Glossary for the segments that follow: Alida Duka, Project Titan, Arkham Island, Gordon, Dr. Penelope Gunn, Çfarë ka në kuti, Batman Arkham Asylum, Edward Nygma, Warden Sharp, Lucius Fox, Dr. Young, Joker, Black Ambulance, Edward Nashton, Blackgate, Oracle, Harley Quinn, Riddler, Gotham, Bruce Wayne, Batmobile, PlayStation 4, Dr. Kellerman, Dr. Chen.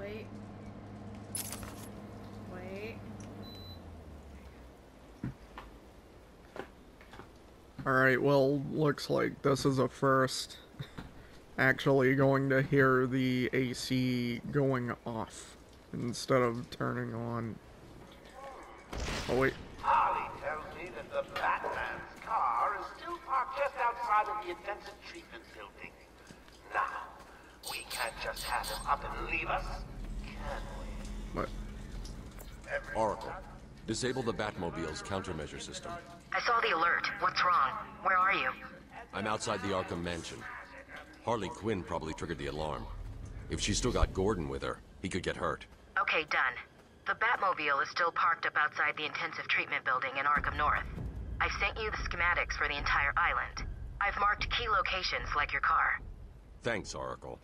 Wait. Wait. Alright, well, looks like this is a first. Actually going to hear the AC going off instead of turning on. Oh wait. Harley tells me that the Batman's car is still parked just outside of the intensive treatment building. Now, we can't just have him up and leave us, can we? What? Oracle, disable the Batmobile's countermeasure system. I saw the alert. What's wrong? Where are you? I'm outside the Arkham Mansion. Harley Quinn probably triggered the alarm. If she still got Gordon with her, he could get hurt. Okay, done. The Batmobile is still parked up outside the intensive treatment building in Arkham North. I've sent you the schematics for the entire island. I've marked key locations like your car. Thanks, Oracle.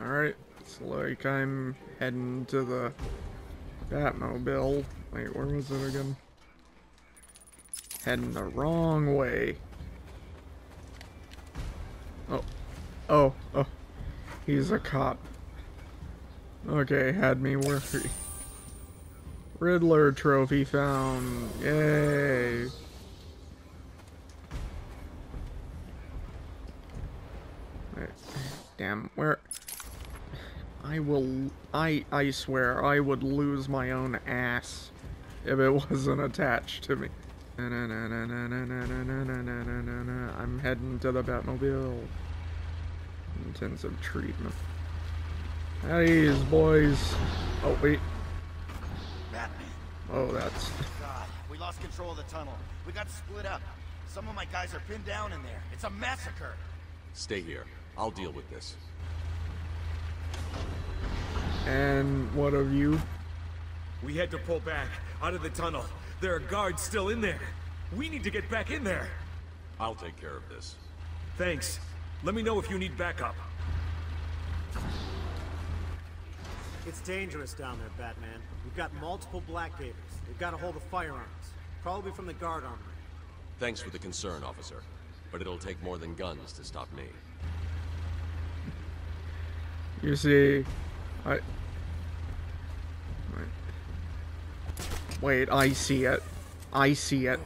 Alright, it's like I'm heading to the Batmobile. Wait, where was it again? Heading the wrong way. Oh. Oh, oh. He's a cop. Okay, had me worried. Riddler trophy found. Yay. Right. Damn, where... I swear, I would lose my own ass if it wasn't attached to me. I'm heading to the Batmobile. Intensive treatment. At ease, boys. Oh, wait. Batman. Oh, that's... God, we lost control of the tunnel. We got split up. Some of my guys are pinned down in there. It's a massacre. Stay here. I'll deal with this. And what of you? We had to pull back, out of the tunnel. There are guards still in there. We need to get back in there. I'll take care of this. Thanks. Let me know if you need backup. It's dangerous down there, Batman. We've got multiple Blackgaters. We've got a hold of firearms. Probably from the guard armory. Thanks for the concern, officer. But it'll take more than guns to stop me. You see... Wait, I see it. I see it.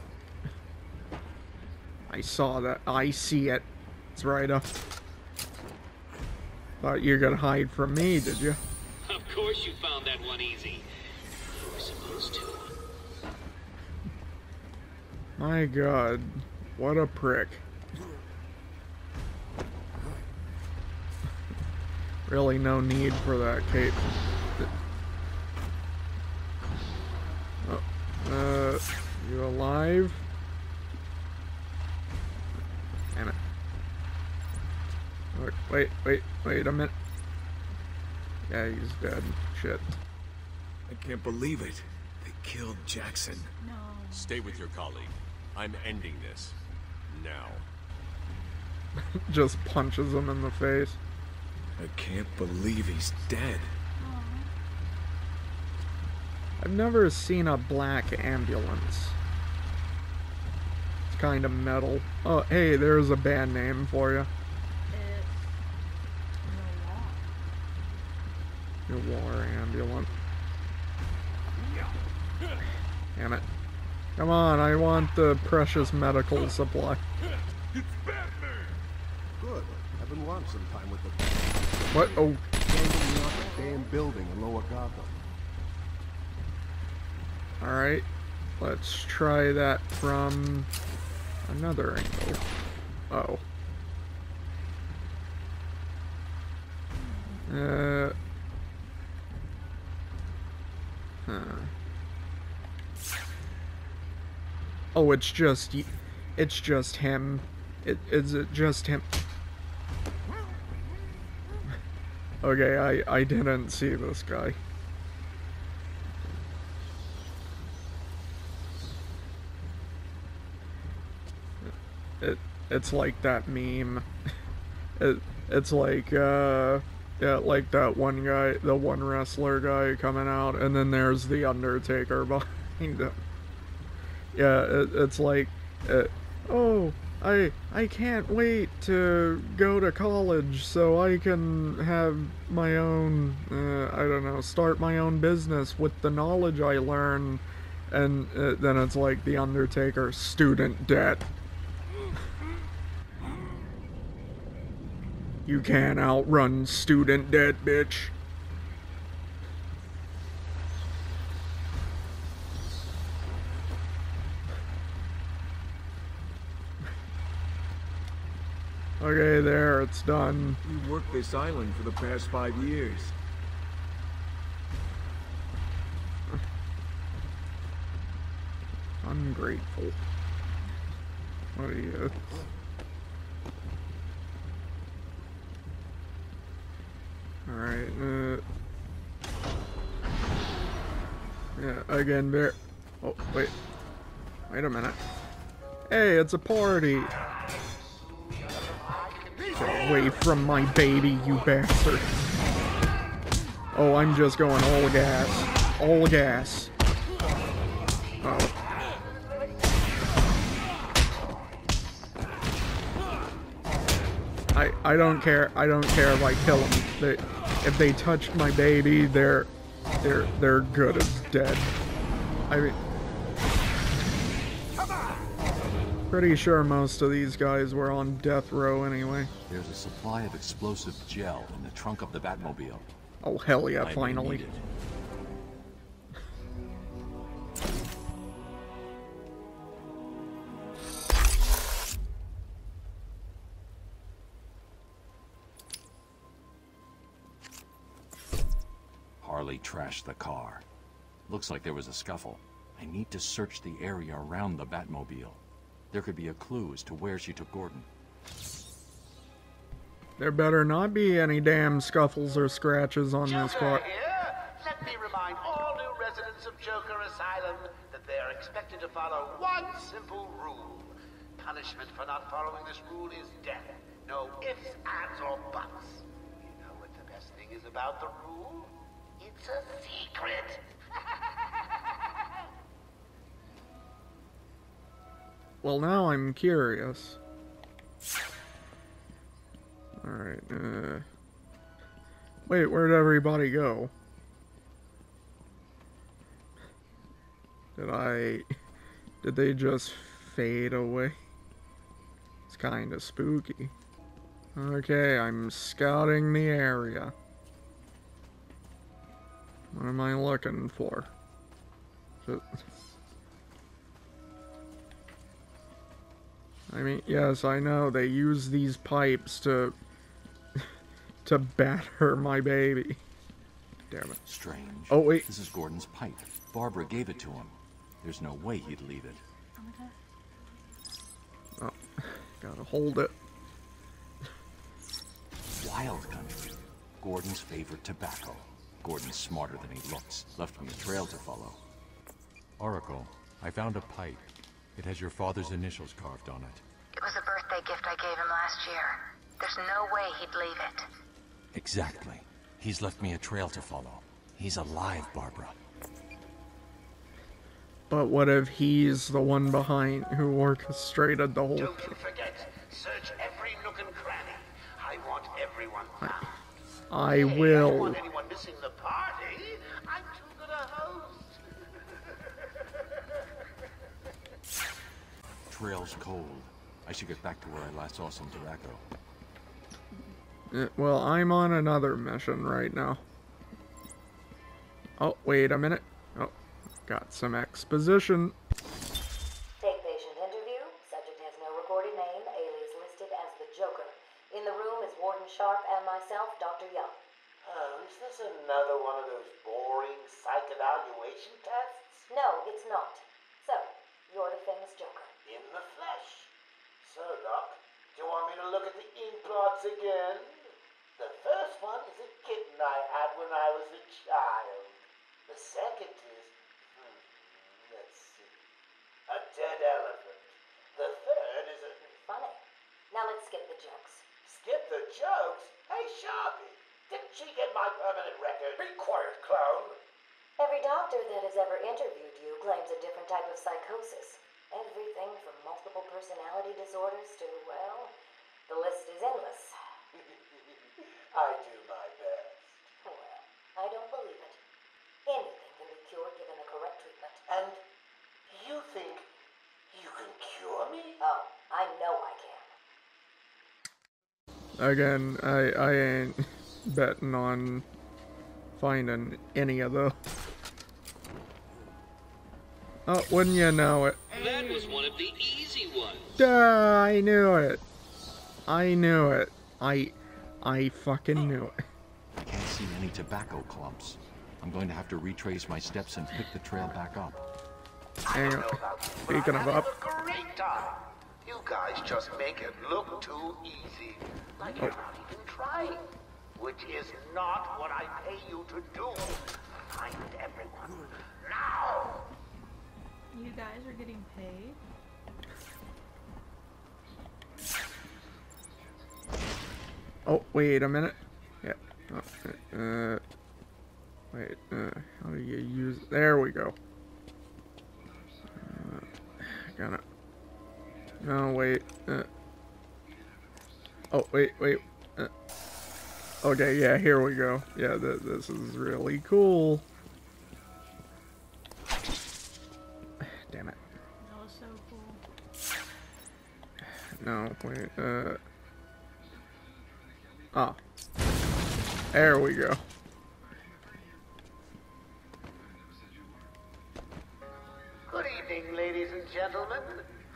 I saw that. I see it. It's right up. Thought you were gonna hide from me, did you? Of course you found that one easy. You were supposed to. My God, what a prick. Really no need for that cape. Oh, you alive? Damn it. Wait a minute. Yeah, he's dead. Shit. I can't believe it. They killed Jackson. No. Stay with your colleague. I'm ending this. Now. Just punches him in the face. I can't believe he's dead. I've never seen a Black Ambulance. It's kind of metal. Oh, hey, there's a band name for you. It's Noir Ambulance. Damn it. Come on, I want the precious medical supply. It's Batman! Good. I've been lunch sometime with the... What? Oh. Damn building in Lower Gotham. Alright, let's try that from another angle. Uh oh. Huh. Oh, it's just him. Is it just him? Okay, I didn't see this guy. It's like that meme. It's like yeah, like that one guy, the one wrestler guy coming out, and then there's the Undertaker behind You know. Yeah, it's like, oh, I can't wait to go to college so I can have my own, I don't know, start my own business with the knowledge I learn. And then it's like The Undertaker, student debt. You can't outrun student debt, bitch. Okay, there, it's done. You've worked this island for the past 5 years. Ungrateful. What are you? Alright, yeah, again, there. Oh, wait. Wait a minute. Hey, it's a party! Get away from my baby, you bastard. Oh, I'm just going all gas. All gas. Oh. I don't care. I don't care if I kill them. If they touched my baby, they're good as dead. I mean, pretty sure most of these guys were on death row anyway. There's a supply of explosive gel in the trunk of the Batmobile. Oh hell yeah! Finally. Harley trashed the car. Looks like there was a scuffle. I need to search the area around the Batmobile. There could be a clue as to where she took Gordon. There better not be any damn scuffles or scratches on Joker this car. Here. Let me remind all new residents of Joker Asylum that they are expected to follow one simple rule. Punishment for not following this rule is death. No ifs, ands, or buts. You know what the best thing is about the rule? It's a secret. Well, now I'm curious. Alright, wait, where'd everybody go? Did they just fade away? It's kinda spooky. Okay, I'm scouting the area. What am I looking for? I mean, yes, I know, they use these pipes to batter my baby. Damn it. Strange. Oh, wait. This is Gordon's pipe. Barbara gave it to him. There's no way he'd leave it. Oh, gotta hold it. Wild country. Gordon's favorite tobacco. Gordon's smarter than he looks. Left me a trail to follow. Oracle, I found a pipe. It has your father's initials carved on it. It was a birthday gift I gave him last year. There's no way he'd leave it. Exactly. He's left me a trail to follow. He's alive, Barbara. But what if he's the one behind who orchestrated the whole thing? Don't forget, search every nook and cranny. I want everyone found. I will. I don't want anyone missing the party. I'm too good a host. Trail's cold. I should get back to where I last saw some tobacco. Well, I'm on another mission right now. Oh, wait a minute. Oh, got some exposition. Take patient interview. Subject has no recorded name. Alias listed as the Joker. In the room is Warden Sharp and myself, Dr. Young. Oh, is this another one of those boring psych-evaluation tests? No, it's not. So, you're the famous Joker. In the flesh. So, Doc, do you want me to look at the implants again? The first one is a kitten I had when I was a child. The second is, let's see, a dead elephant. The third is a... Funny. Now let's skip the jokes. Skip the jokes? Hey, Sharpie, didn't she get my permanent record? Be quiet, clown. Every doctor that has ever interviewed you claims a different type of psychosis. Everything from multiple personality disorders to, well, the list is endless. I do my best. Well, I don't believe it. Anything can be cured given the correct treatment. And you think you can cure me? Oh, I know I can. Again, I ain't betting on finding any of those. Oh, wouldn't you know it? That was one of the easy ones. Duh, I knew it. I knew it. I fucking knew it. I can't see any tobacco clumps. I'm going to have to retrace my steps and pick the trail back up. Anyway, speaking of up. A great time. You guys just make it look too easy. Like you're not even trying. Which is not what I pay you to do. Find everyone now. You guys are getting paid? Oh, wait a minute. Yeah. Wait. How do you use? There we go. Gonna. No, wait. Oh, wait. Okay, yeah, here we go. Yeah, this is really cool. Damn it. That was so cool. No, wait, oh. There we go. Good evening, ladies and gentlemen.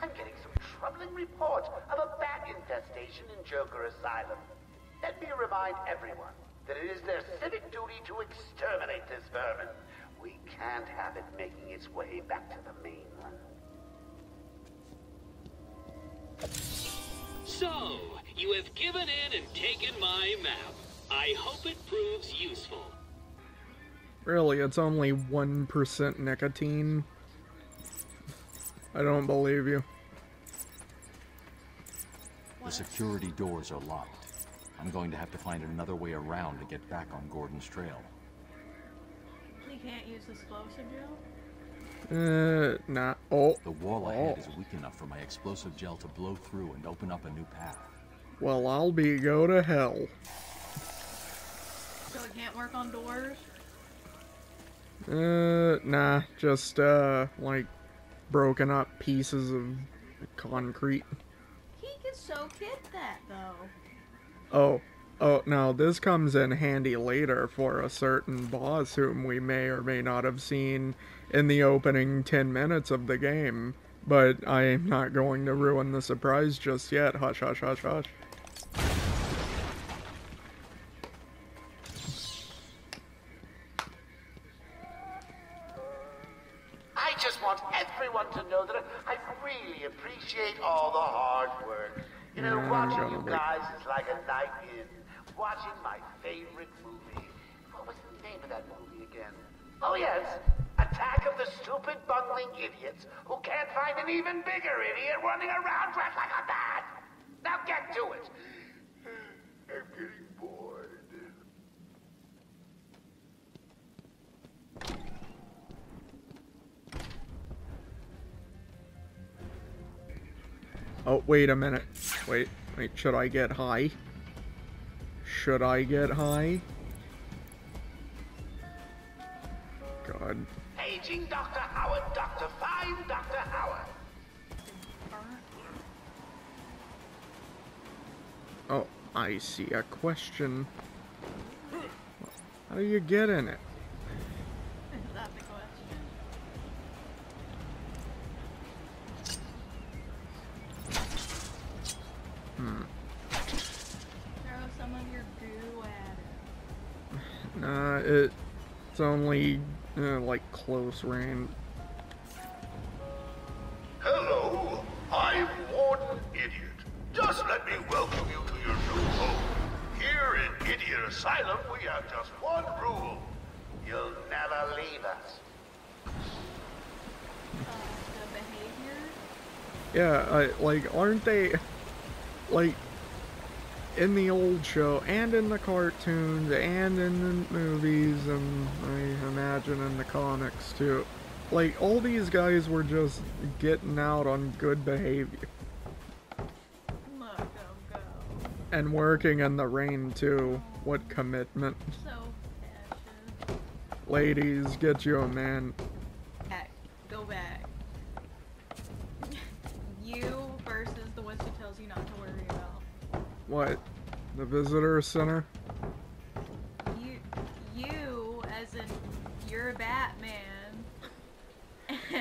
I'm getting some troubling reports of a bat infestation in Joker Asylum. Let me remind everyone that it is their civic duty to exterminate this vermin. We can't have it making its way back to the mainland. So, you have given in and taken my map. I hope it proves useful. Really, it's only 1% nicotine. I don't believe you. The security doors are locked. I'm going to have to find another way around to get back on Gordon's trail. We can't use the explosive gel? Nah. Oh. The wall ahead is weak enough for my explosive gel to blow through and open up a new path. Well, I'll be go to hell. So it can't work on doors? Nah. Just, like, broken up pieces of concrete. He could so get that, though. Oh, now this comes in handy later for a certain boss whom we may or may not have seen in the opening 10 minutes of the game, but I am not going to ruin the surprise just yet. Hush, hush, hush, hush. I just want everyone to know that I really appreciate all the hard work. You know, watching you guys is like a night in. Watching my favorite movie. What was the name of that movie again? Oh, yes. Attack of the Stupid Bungling Idiots Who Can't Find an Even Bigger Idiot Running Around Dressed Like a Bat. Now get to it. I'm getting bored. Oh, wait a minute. Wait, should I get high? Should I get high? God. Paging Dr. Howard, Dr. Fine, Dr. Howard. Oh, I see a question. How do you get in it? It's only, like, close range. Hello, I'm Warden Idiot. Just let me welcome you to your new home. Here in Idiot Asylum, we have just one rule. You'll never leave us. The behavior? Yeah, like, aren't they... Like, in the old show and in the cartoons and in the movies, and I imagine in the comics too. Like, all these guys were just getting out on good behavior. And working in the rain too. What commitment. So passionate. Ladies, get you a man. Back. Go back. You versus the ones who tells you not to worry about. What? The visitor center? You as in you're Batman.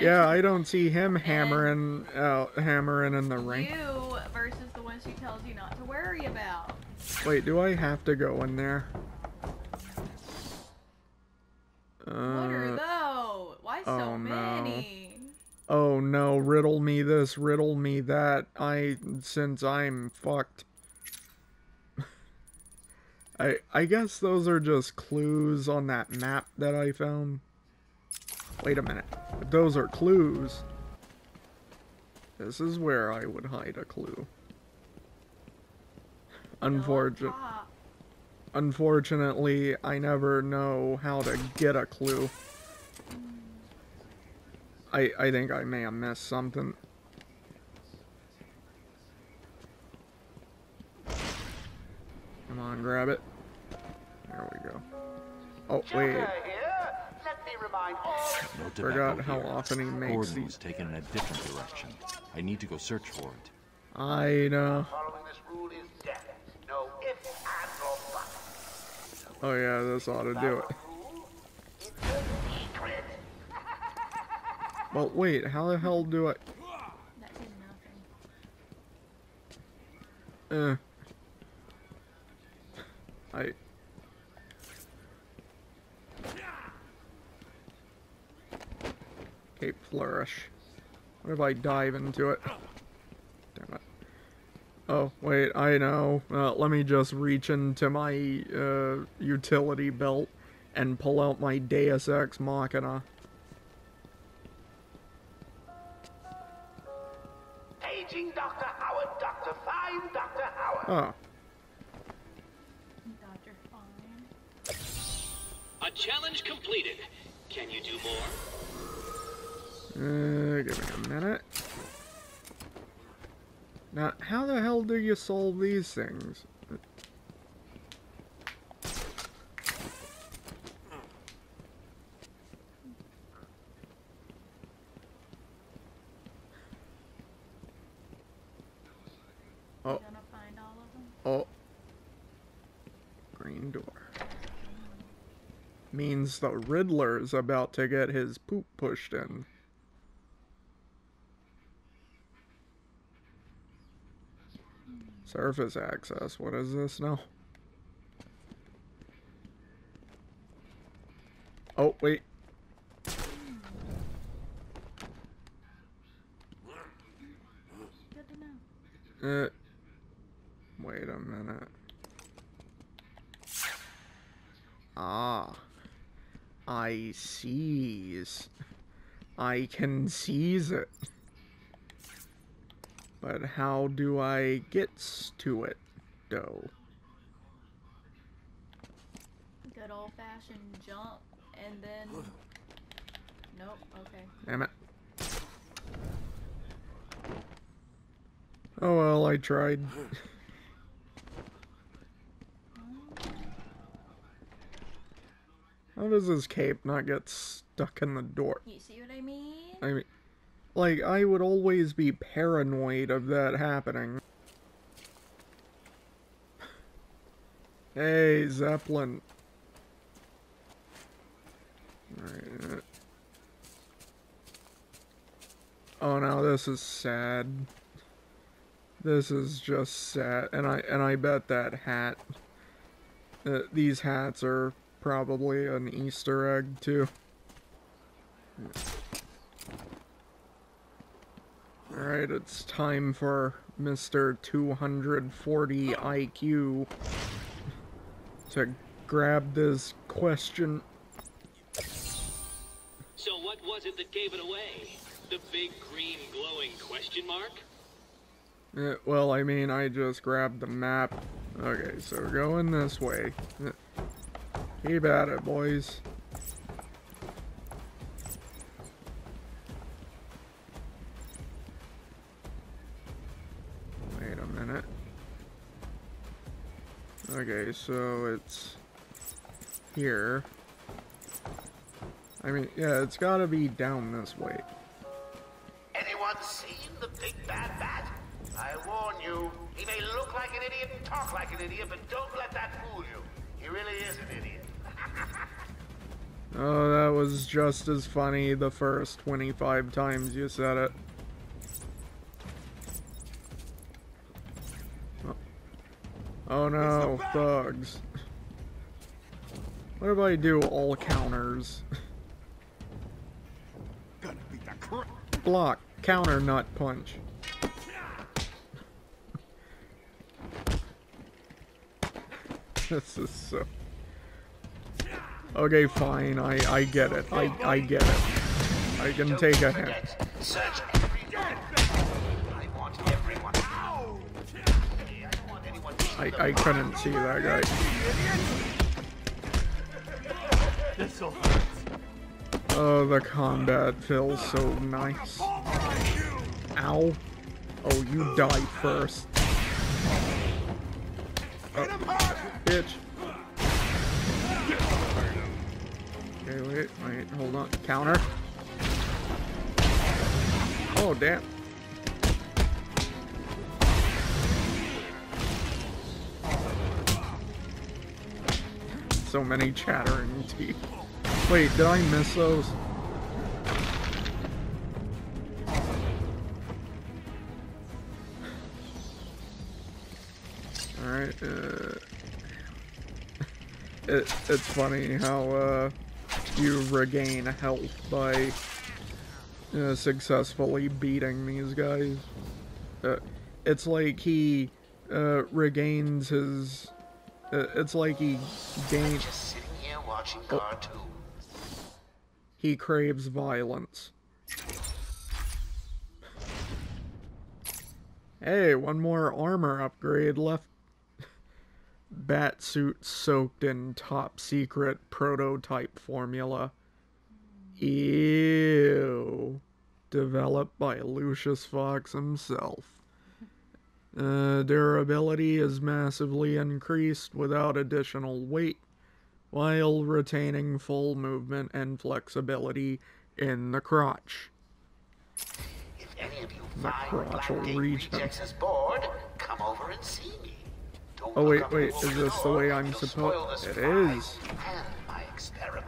Yeah, I don't see him hammering in the rain. You versus the ones who tells you not to worry about. Wait, do I have to go in there? What are those? Why so many? Oh no, riddle me this, riddle me that. Since I'm fucked. I guess those are just clues on that map that I found. Wait a minute. If those are clues, this is where I would hide a clue. Unfortunately, I never know how to get a clue. I think I may have missed something. Come on, grab it. There we go. Oh, wait. Forgot how often he makes Gordon was taken in a different direction. I need to go search for it. I know. Following this rule is death. No ifs, ands, or buts. Oh yeah, this ought to do it. Well, wait, how the hell do I? That did nothing. Okay, flourish. What if I dive into it? Damn it. Oh, wait, I know. Let me just reach into my utility belt and pull out my Deus Ex Machina. Paging Dr. Howard, Dr. Fine, Dr. Howard. Oh. Dr. Fine. A challenge completed. Can you do more? Give me a minute. Now, how the hell do you solve these things? Oh. You gonna find all of them? Oh. Green door. Means the Riddler's about to get his poop pushed in. Surface access, what is this now? Oh, wait. Good to know. Wait a minute. Ah. I seize. I can seize it. But how do I get to it, though? Good old-fashioned jump, and then... Nope, okay. Damn it. Oh well, I tried. How does this cape not get stuck in the door? You see what I mean? Like, I would always be paranoid of that happening. Hey, Zeppelin. Right. Oh no, this is sad. This is just sad, and I bet that hat. These hats are probably an Easter egg too. Alright, it's time for Mr. 240 IQ to grab this question. So what was it that gave it away? The big green glowing question mark? Well, I mean, I just grabbed the map. Okay, so we're going this way. Keep at it, boys. Wait a minute. Okay, so it's here. I mean, yeah, it's gotta be down this way. Anyone seen the big bad bat? I warn you, he may look like an idiot and talk like an idiot, but don't let that fool you. He really is an idiot. Oh, that was just as funny the first 25 times you said it. Oh, oh no, thugs. What if I do all counters? Block, counter, nut punch. This is so... Okay, fine, I get it. I get it. I can take a hit. Search everyone. I want everyone. I couldn't see that guy. Oh, the combat feels so nice. Ow. Oh, you die first. Oh, bitch. Okay, wait, hold on. Counter. Oh, damn. So many chattering teeth. Wait, did I miss those? Alright, It's funny how, you regain health by, successfully beating these guys. It's like he, regains his... It's like he gained... Oh. He craves violence. Hey, one more armor upgrade left. Batsuit soaked in top secret prototype formula. Ew. Developed by Lucius Fox himself. Durability is massively increased without additional weight, while retaining full movement and flexibility in the crotch. If any of you find Blackgate rejects us bored, come over and see me. Don't oh wait, is this the way I'm supposed? It is. And my experiment.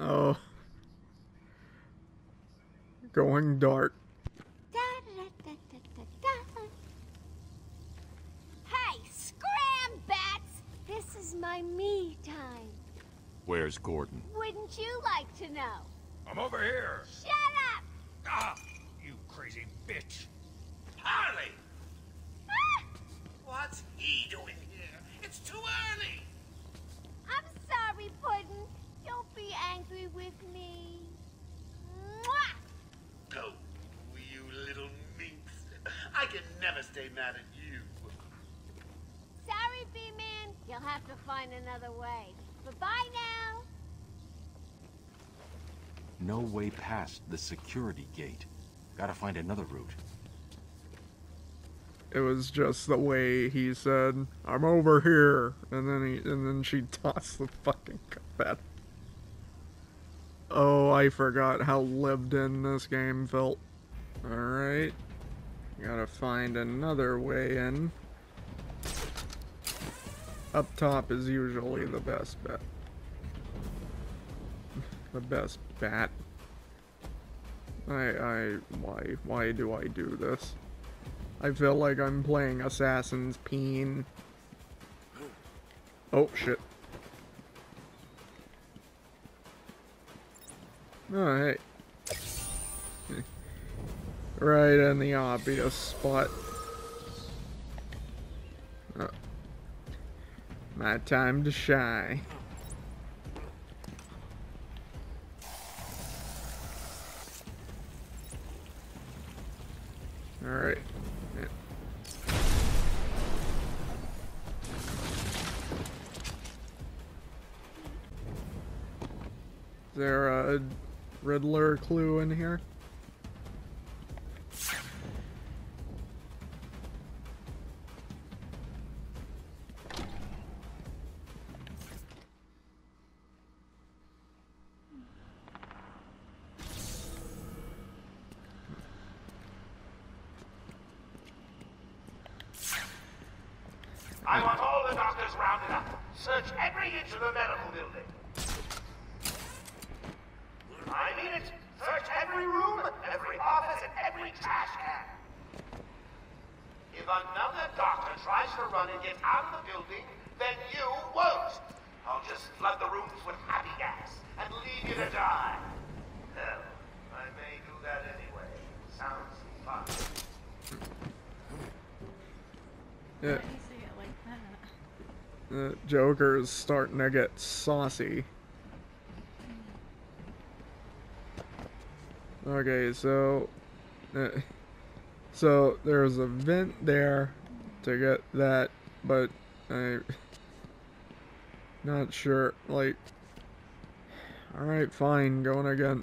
Oh. Going dark. Hey, scram, bats! This is my me time. Where's Gordon? Wouldn't you like to know? I'm over here. Shut up! Ah, you crazy bitch. Harley! Ah! What's he doing here? It's too early. I'm sorry, Puddin'. Don't be angry with me. Mwah! Oh, you little minx. I can never stay mad at you. Sorry, B-Man. You'll have to find another way. Bye-bye now. No way past the security gate. Gotta find another route. It was just the way he said, "I'm over here," and then she tossed the fucking combat. Oh, I forgot how lived in this game felt. Alright. Gotta find another way in. Up top is usually the best bet. The best bat. Why do I do this? I feel like I'm playing Assassin's Peen. Oh, shit. Oh, hey. Right in the obvious spot. Oh. My time to shine. Is there a Riddler clue in here? Joker is starting to get saucy. Okay, so there's a vent there to get that, but I'm not sure. Like, all right, fine, going again,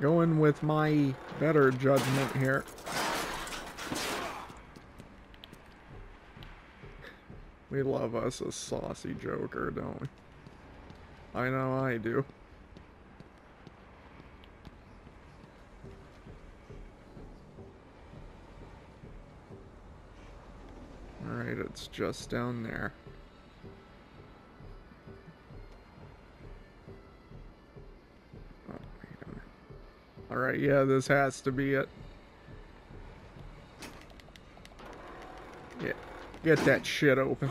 going with my better judgment here. We love us a saucy Joker, don't we? I know I do. Alright, it's just down there. Oh, wait a minute. Alright, yeah, this has to be it. Get that shit open.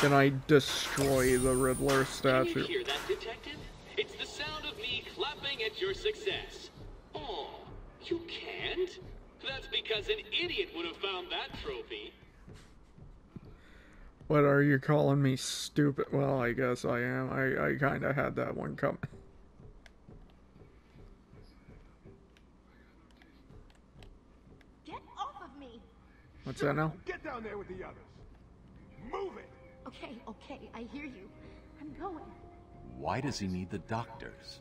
Can I destroy the Riddler statue? Can you hear that, detective? It's the sound of me clapping at your success. Oh, you can't? That's because an idiot would have found that trophy. What are you calling me stupid? Well, I guess I am. I kind of had that one coming. What's that now? Get down there with the others. Move it. Okay, okay, I hear you. I'm going. Why does he need the doctors?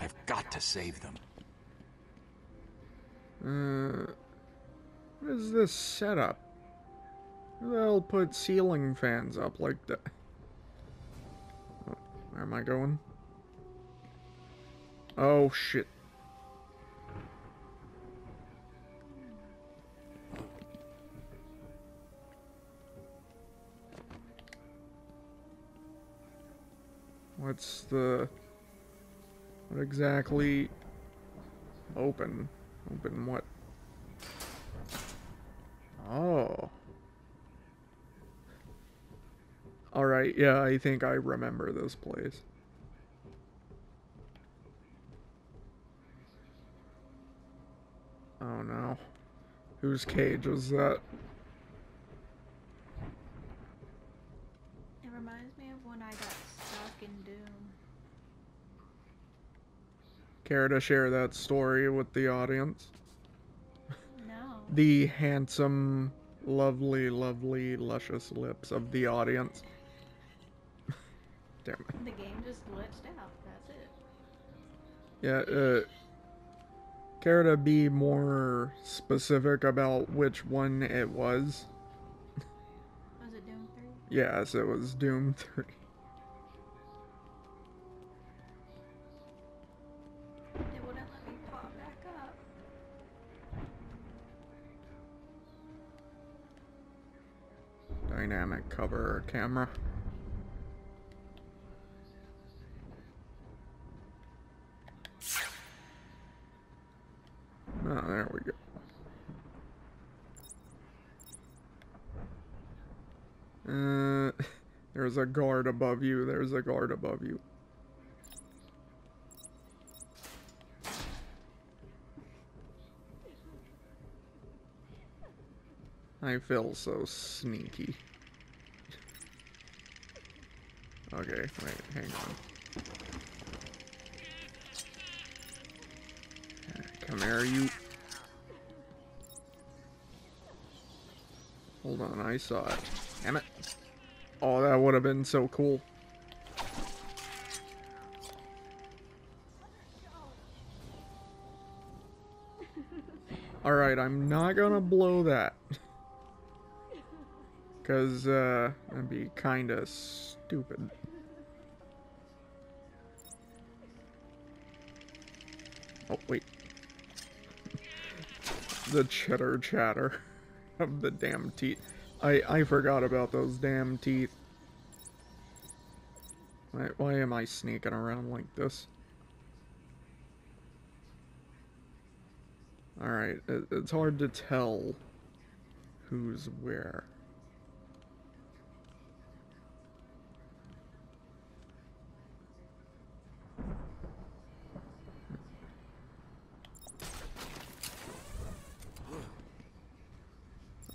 I've got to save them. What is this setup? They'll put ceiling fans up like that. Oh, where am I going? Oh shit. What's the... What exactly... Open? Open what? Oh. Alright, yeah, I think I remember this place. Oh no. Whose cage was that? It reminds me of when I got... Doom. Care to share that story with the audience? No. The handsome, lovely, lovely, luscious lips of the audience. Damn it. The game just glitched out. That's it. Yeah. Care to be more specific about which one it was? Was it Doom 3? Yes, it was Doom 3. Dynamic cover camera. Oh, there we go. There's a guard above you. There's a guard above you. I feel so sneaky. Okay, wait, hang on. Come here, you. Hold on, I saw it. Damn it. Oh, that would have been so cool. Alright, I'm not gonna blow that. Because, that'd be kinda stupid. Oh, wait. The cheddar chatter of the damn teeth. I forgot about those damn teeth. Why am I sneaking around like this? Alright, it's hard to tell who's where.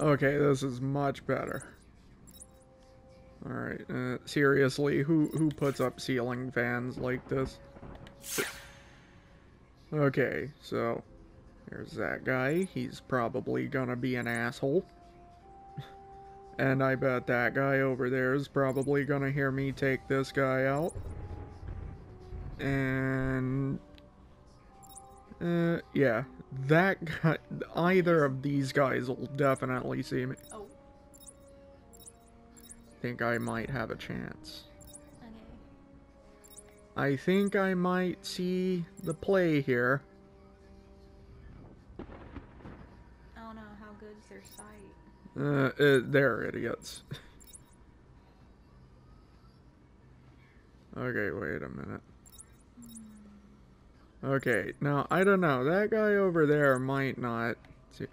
Okay, this is much better. Alright, seriously, who puts up ceiling fans like this? Okay, so... there's that guy. He's probably gonna be an asshole. And I bet that guy over there is probably gonna hear me take this guy out. And... yeah, that guy, either of these guys will definitely see me. Oh. I think I might have a chance. Okay. I think I might see the play here. I don't know, how good's their sight? They're idiots. Okay, wait a minute. Okay, now, I don't know, that guy over there might not... see.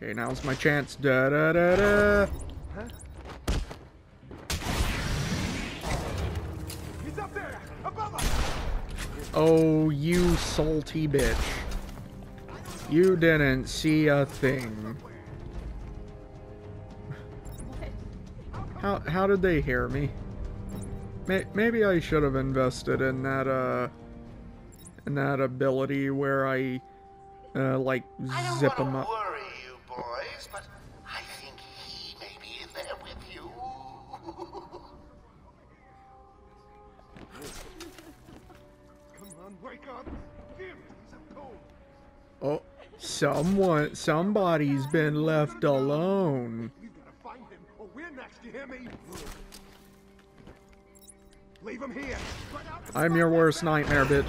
Okay, now's my chance. Da-da-da-da! Huh? He's up there! Above us! Oh, you salty bitch. You didn't see a thing. How did they hear me? Maybe I should have invested in that, that ability where I like zip them up. I don't want to worry you boys, but I think he may be in there with you. Come on, wake up. Give me some cold. Oh, somebody's been left alone. You gotta find him or we're next, you hear me? Leave him here. I'm your worst nightmare, bitch.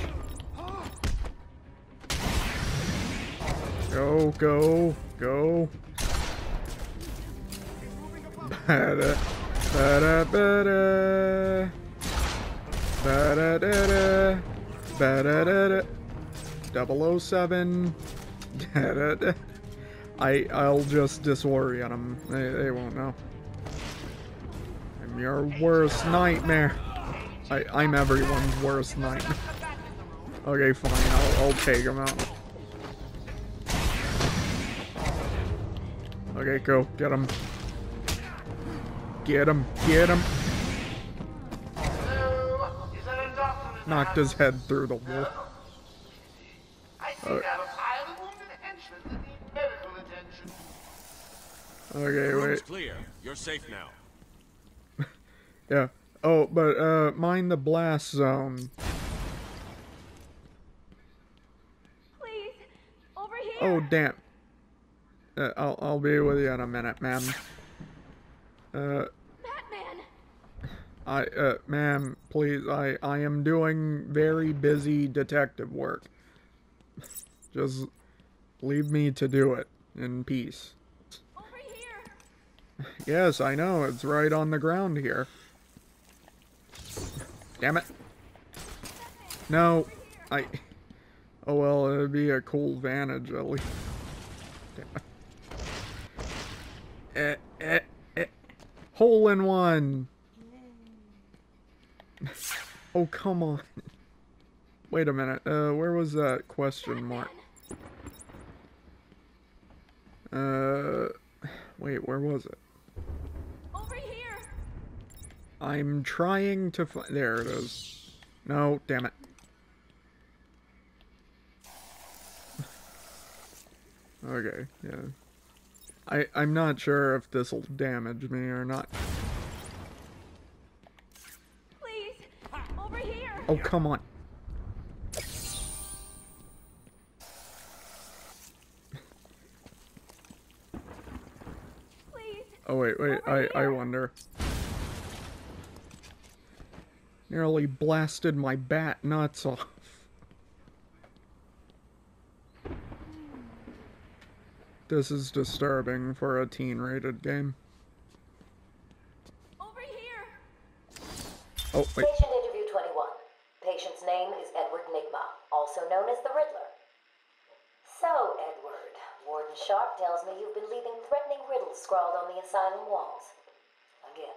Go, go, go. Ba-da, ba-da, ba-da. Ba-da-da-da. Ba-da-da-da. 007. Da-da-da. I'll just disorient them. They won't know. I'm your worst nightmare. I'm everyone's worst nightmare. Okay, fine. I'll take them out. Okay, go. Get him. Get him. Get him. Hello? Is that a doctor? Knocked his head through the wall. I see that I'm a wounded henchman that needs medical attention. Okay, wait. It's clear. You're safe now. Yeah. Oh, but mind the blast zone. Please, over here. Oh, damn. I'll be with you in a minute, ma'am. Batman. Ma'am, please, I am doing very busy detective work. Just leave me to do it in peace. Over here. Yes, I know, it's right on the ground here. Damn it. Batman, no, oh well, it'd be a cool vantage at least. Damn it. Hole in one. Oh, come on. Wait a minute. Where was that question mark? Wait, where was it? Over here. I'm trying to find. There it is. No, damn it. Okay, yeah. I'm not sure if this will damage me or not. Please, over here. Oh, come on. Oh wait, I wonder. Nearly blasted my bat nuts off. This is disturbing for a teen-rated game. Over here. Oh wait. Patient interview 21. Patient's name is Edward Nygma, also known as the Riddler. So, Edward, Warden Sharp tells me you've been leaving threatening riddles scrawled on the asylum walls. Again.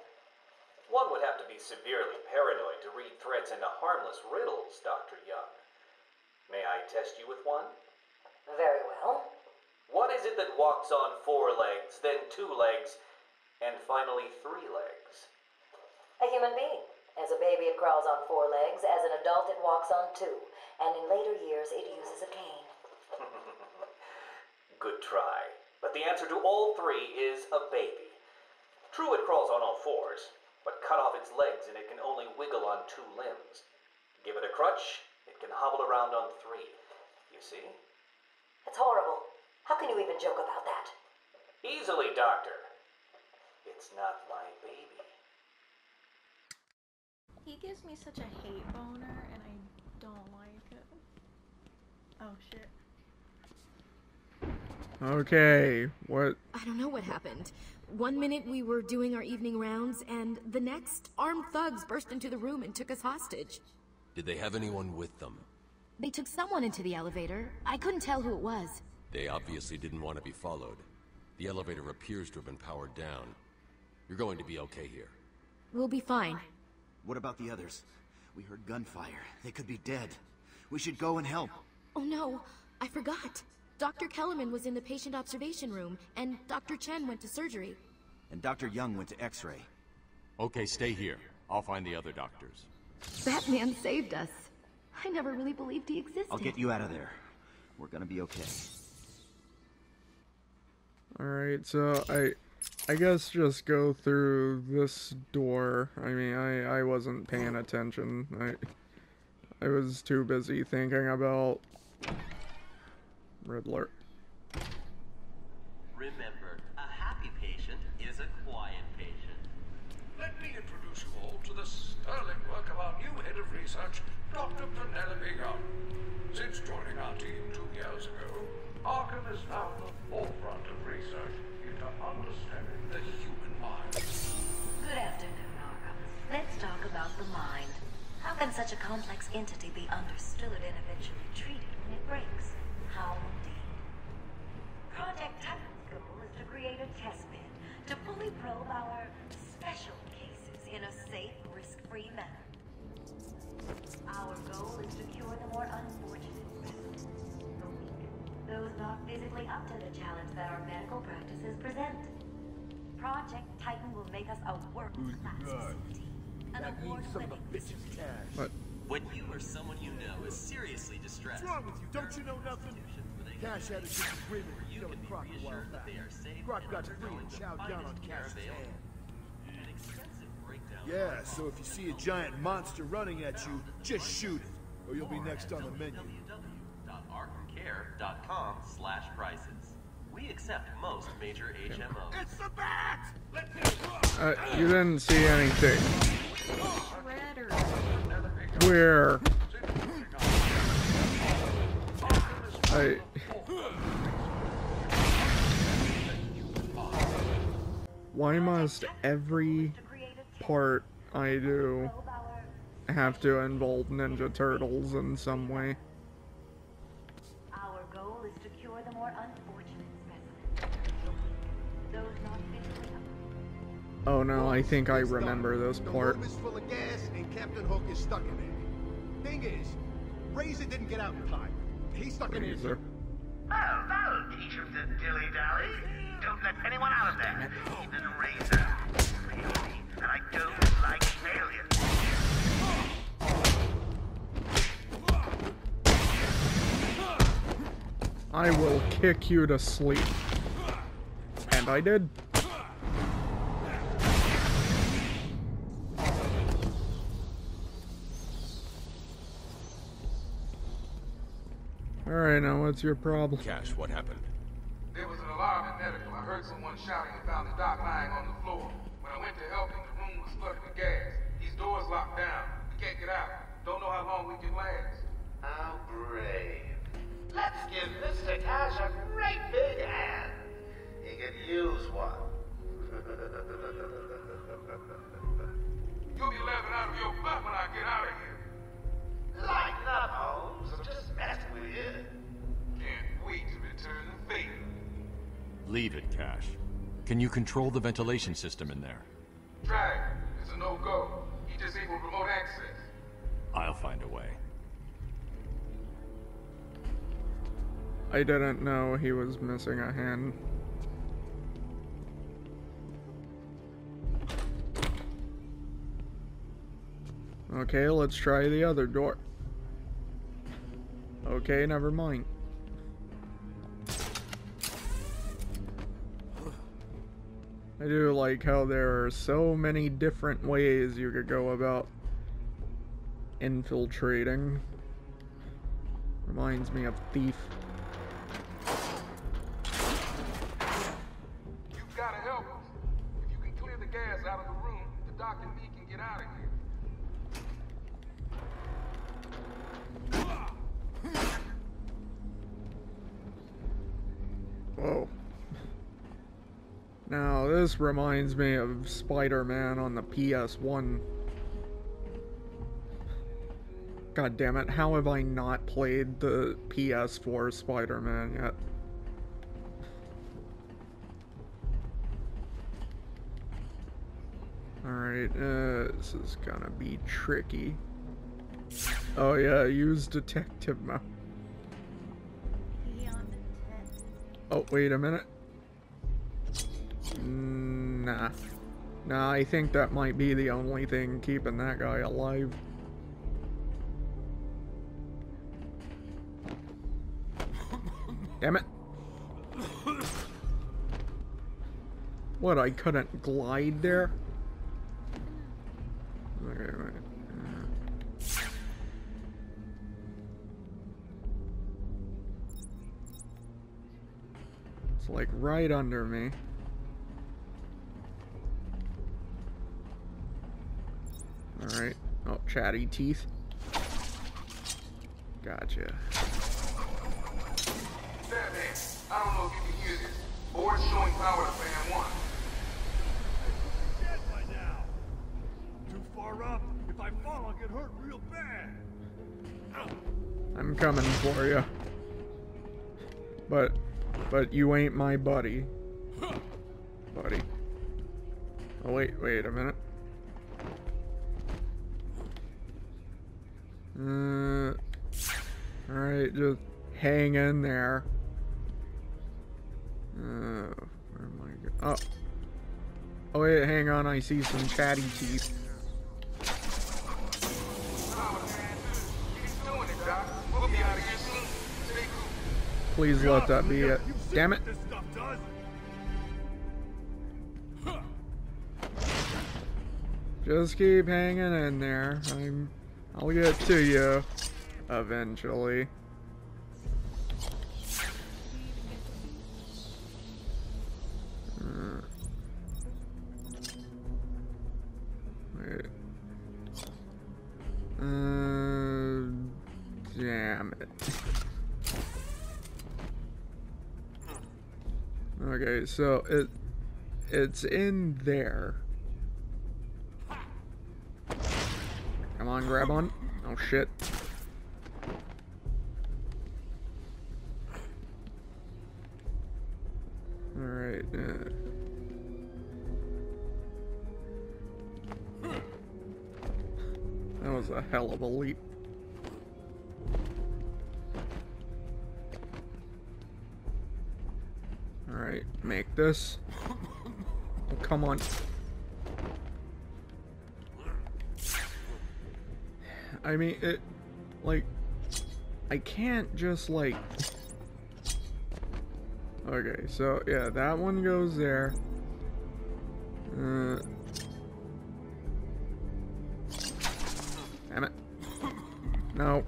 One would have to be severely paranoid to read threats into harmless riddles, Dr. Young. May I test you with one? Very well. What is it that walks on 4 legs, then 2 legs, and finally 3 legs? A human being. As a baby, it crawls on 4 legs. As an adult, it walks on 2. And in later years, it uses a cane. Good try. But the answer to all 3 is a baby. True, it crawls on all 4s, but cut off its legs and it can only wiggle on 2 limbs. Give it a crutch, it can hobble around on 3. You see? It's horrible. How can you even joke about that? Easily, Doctor. It's not my baby. He gives me such a hate boner, and I don't like it. Oh, shit. Okay, what? I don't know what happened. 1 minute we were doing our evening rounds, and the next, armed thugs burst into the room and took us hostage. Did they have anyone with them? They took someone into the elevator. I couldn't tell who it was. They obviously didn't want to be followed. The elevator appears to have been powered down. You're going to be okay here. We'll be fine. What about the others? We heard gunfire. They could be dead. We should go and help. Oh no, I forgot. Dr. Kellerman was in the patient observation room, and Dr. Chen went to surgery. And Dr. Young went to X-ray. Okay, stay here. I'll find the other doctors. Batman saved us. I never really believed he existed. I'll get you out of there. We're gonna be okay. Alright, so I guess just go through this door. I mean, I wasn't paying attention. I was too busy thinking about Riddler. Remember, a happy patient is a quiet patient. Let me introduce you all to the sterling work of our new head of research, Dr. Penelope Gunn. Since joining our team 2 years ago, Arkham is now at the forefront of research into understanding the human mind. Good afternoon, Nora. Let's talk about the mind. How can such a complex entity be understood and eventually treated when it breaks? How indeed. Project Titan's goal is to create a testbed to fully probe our special cases in a safe, risk-free manner. Our goal is to cure the more unfortunate prisoners. Those not physically up to the challenge that our medical practices present. Project Titan will make us a world-class facility. An award-winning institution. What? When you or someone you know is seriously distressed, what's wrong with you? Don't you know nothing? Cash had a disagreement with you and Croc a while back. Croc got free and chowed down on Cash's hand. Yeah, so if you see a giant monster running at you, just shoot it, or you'll be next on the menu. .com/prices. We accept most major HMOs. It's the bat! Let me run! You didn't see anything. Where? Why must every part I do have to involve Ninja Turtles in some way? Oh no, I think I remember this part. The room is full of gas and Captain Hook is stuck in it. Thing is, Razor didn't get out in time. He's stuck in it. Oh, that'll teach him to dilly-dally. Don't let anyone out of there, even Razor. Really, and I don't like aliens. I will kick you to sleep. And I did. Alright, now what's your problem? Cash, what happened? There was an alarm and medical. I heard someone shouting and found the doc lying on the floor. When I went to help him, the room was flooded with gas. These doors locked down. We can't get out. Don't know how long we can last. How brave. Let's give Mr. Cash a great big hand. He could use one. You'll be laughing out of your butt when I get out of here. Lighten up, Holmes. I'm just messing with you. Can't wait to return the favor. Leave it, Cash. Can you control the ventilation system in there? Try it. It's a no-go. He disabled remote access. I'll find a way. I didn't know he was missing a hand. Okay, let's try the other door. Okay, never mind. I do like how there are so many different ways you could go about infiltrating. Reminds me of Thief. You've got to help us. If you can clear the gas out of the room, the doc and me can get out of here. Whoa. Now this reminds me of Spider-Man on the PS1. God damn it, how have I not played the PS4 Spider-Man yet? Alright, this is gonna be tricky. Oh yeah, use detective mode. Oh, wait a minute. Nah. Nah, I think that might be the only thing keeping that guy alive. Damn it. What, I couldn't glide there? Okay, wait. It's like right under me. Alright. Oh, chatty teeth. Gotcha. I don't know if you can hear this. Board's showing power to fan 1. Dead by now. Too far up. If I fall, I'll get hurt real bad. I'm coming for you. But you ain't my buddy. Buddy. Oh, wait a minute. Alright, just hang in there. Where am I going? Oh. Oh, wait, hang on, I see some chatty teeth. Please let that be it. Damn it. Just keep hanging in there. I'll get to you eventually. Wait. Damn it. Okay, so it's in there. Come on, grab on. Oh shit. All right. That was a hell of a leap. Alright, make this. Oh, come on. I mean, it... Like... I can't just, like... Okay, so, yeah, that one goes there. Damn it. No.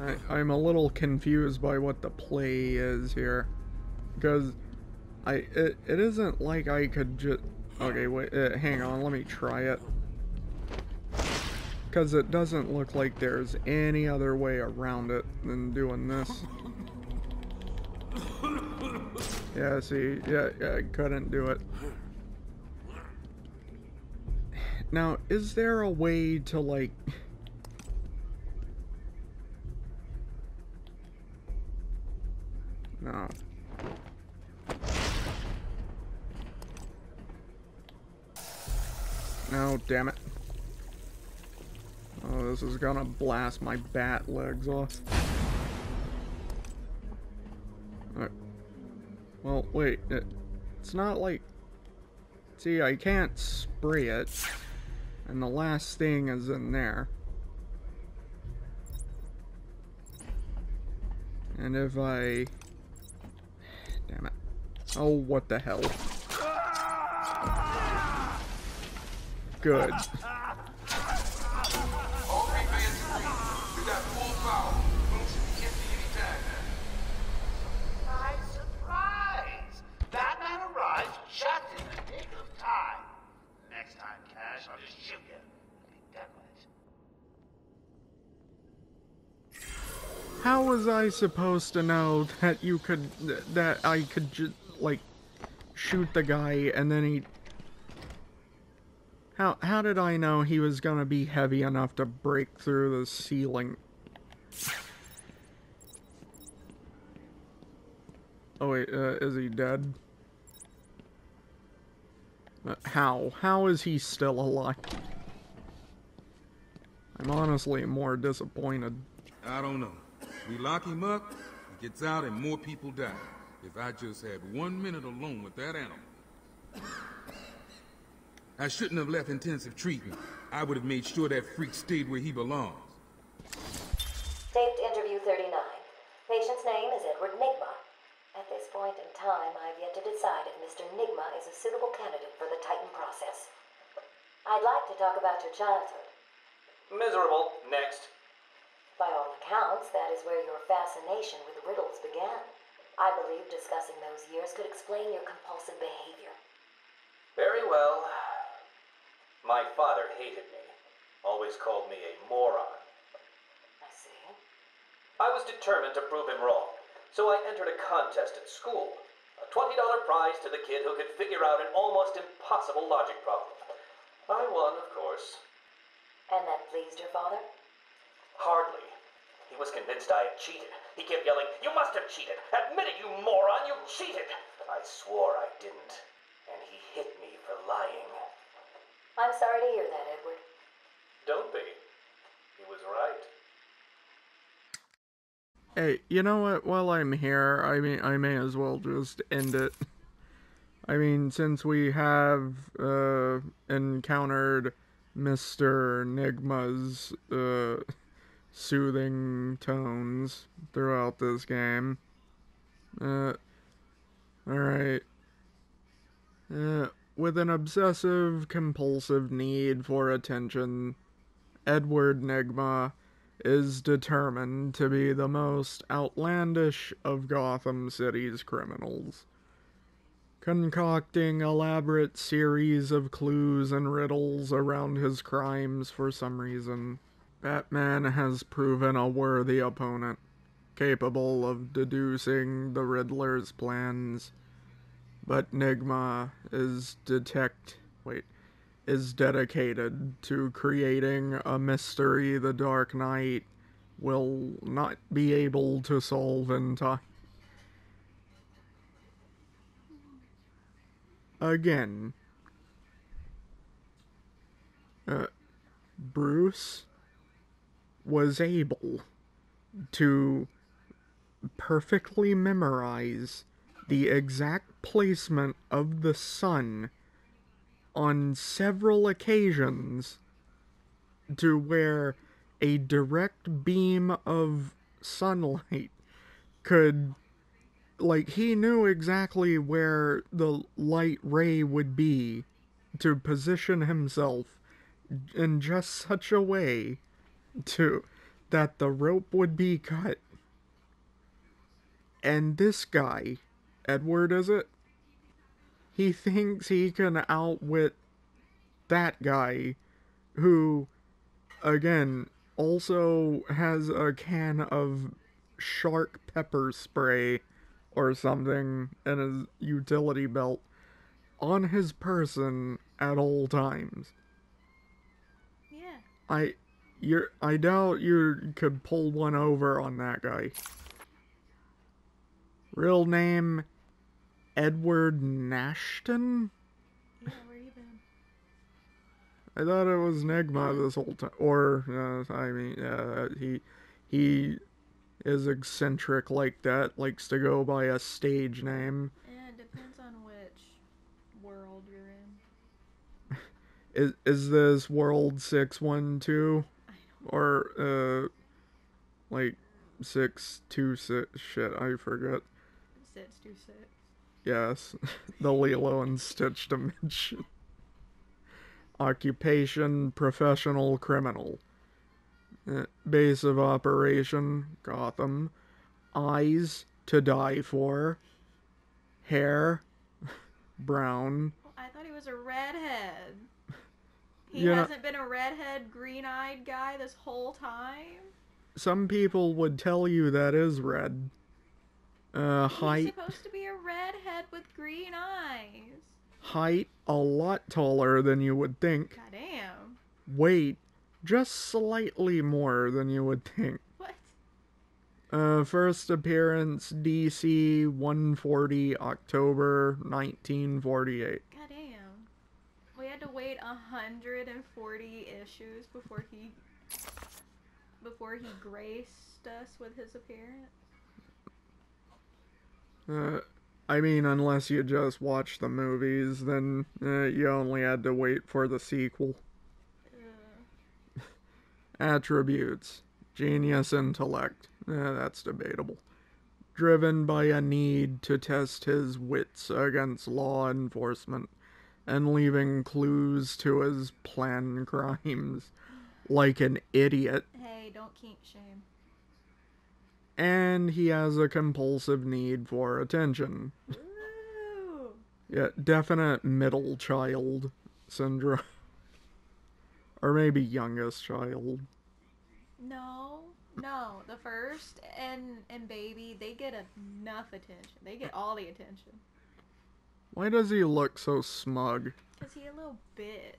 Alright. I'm a little confused by what the play is here, because it isn't like I could just... Okay, wait, hang on, let me try it. Because it doesn't look like there's any other way around it than doing this. Yeah, see, yeah, I couldn't do it. Now, is there a way to, like... No. No, damn it. Oh, this is gonna blast my bat legs off. Alright. Well, wait. It's not like... See, I can't spray it. And the last thing is in there. And if I... Damn it. Oh, what the hell. Good. How was I supposed to know that you could, that I could just, like, shoot the guy and then he... How did I know he was gonna be heavy enough to break through the ceiling? Oh wait, is he dead? How? How is he still alive? I'm honestly more disappointed. I don't know. We lock him up, he gets out, and more people die. If I just had 1 minute alone with that animal. I shouldn't have left intensive treatment. I would have made sure that freak stayed where he belongs. Taped interview 39. Patient's name is Edward Nygma. At this point in time, I've yet to decide if Mr. Nygma is a suitable candidate for the Titan process. I'd like to talk about your childhood. Miserable. Next. By all accounts, that is where your fascination with riddles began. I believe discussing those years could explain your compulsive behavior. Very well. My father hated me. Always called me a moron. I see. I was determined to prove him wrong, so I entered a contest at school. A $20 prize to the kid who could figure out an almost impossible logic problem. I won, of course. And that pleased your father? Hardly. He was convinced I had cheated. He kept yelling, "You must have cheated! Admit it, you moron! You cheated!" I swore I didn't, and he hit me for lying. I'm sorry to hear that, Edward. Don't be. He was right. Hey, you know what? While I'm here, I mean, I may as well just end it. I mean, since we have encountered Mr. Nygma's soothing tones throughout this game. Alright. With an obsessive-compulsive need for attention, Edward Nygma is determined to be the most outlandish of Gotham City's criminals, concocting elaborate series of clues and riddles around his crimes for some reason. Batman has proven a worthy opponent, capable of deducing the Riddler's plans, but Nygma is dedicated to creating a mystery the Dark Knight will not be able to solve in time. Again. Bruce was able to perfectly memorize the exact placement of the sun on several occasions to where a direct beam of sunlight could, like, he knew exactly where the light ray would be to position himself in just such a way to that the rope would be cut. And this guy, Edward, is it? He thinks he can outwit that guy, who, again, also has a can of shark pepper spray or something in his utility belt on his person at all times. Yeah. I doubt you could pull one over on that guy. Real name, Edward Nashton? Yeah, where you been? I thought it was Nygma this whole time. Or, I mean, he is eccentric like that, likes to go by a stage name. Yeah, it depends on which world you're in. Is this World 612? Or, like, 626? Shit, I forget. 626. Yes, the Lilo and Stitch dimension. Occupation, professional criminal. Base of operation, Gotham. Eyes, to die for. Hair, brown. Well, I thought he was a redhead. He hasn't been a redhead, green-eyed guy this whole time? Some people would tell you that is red. Height. He's supposed to be a redhead with green eyes. Height, a lot taller than you would think. Goddamn. Weight, just slightly more than you would think. What? First appearance, DC 140, October 1948. Goddamn. We had to wait 140 issues before he graced us with his appearance. I mean, unless you just watch the movies, then you only had to wait for the sequel. Attributes. Genius intellect. That's debatable. Driven by a need to test his wits against law enforcement and leaving clues to his planned crimes. Like an idiot. Hey, don't kink shame. And he has a compulsive need for attention. Ooh. Yeah, definite middle child syndrome. Or maybe youngest child. No. The first and baby, they get enough attention. They get all the attention. Why does he look so smug? 'Cause he a little bitch.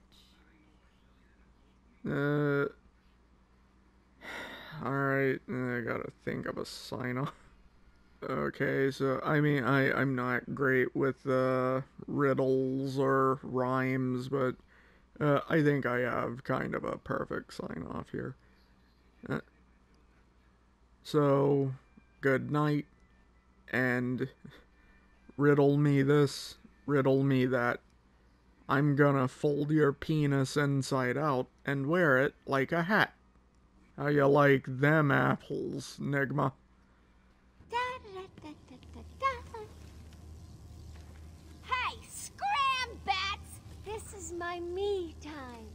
Alright, I gotta think of a sign-off. Okay, so, I mean, I'm not great with riddles or rhymes, but I think I have kind of a perfect sign-off here. So, good night, and riddle me this, riddle me that. I'm gonna fold your penis inside out and wear it like a hat. How you like them apples, Nygma? Hey, scram, Bats! This is my me time.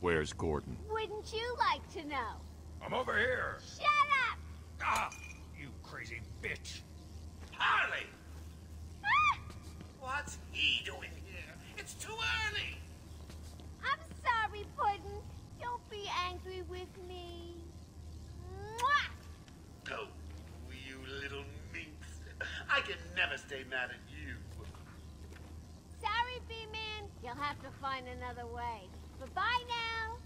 Where's Gordon? Wouldn't you like to know? I'm over here. Shut up! Ah, you crazy bitch. Harley! Ah! What's he doing here? It's too early! I'm sorry, Puddin'. Don't be angry with me. Mwah! Oh, you little minx. I can never stay mad at you. Sorry, B-Man. You'll have to find another way. Bye-bye now.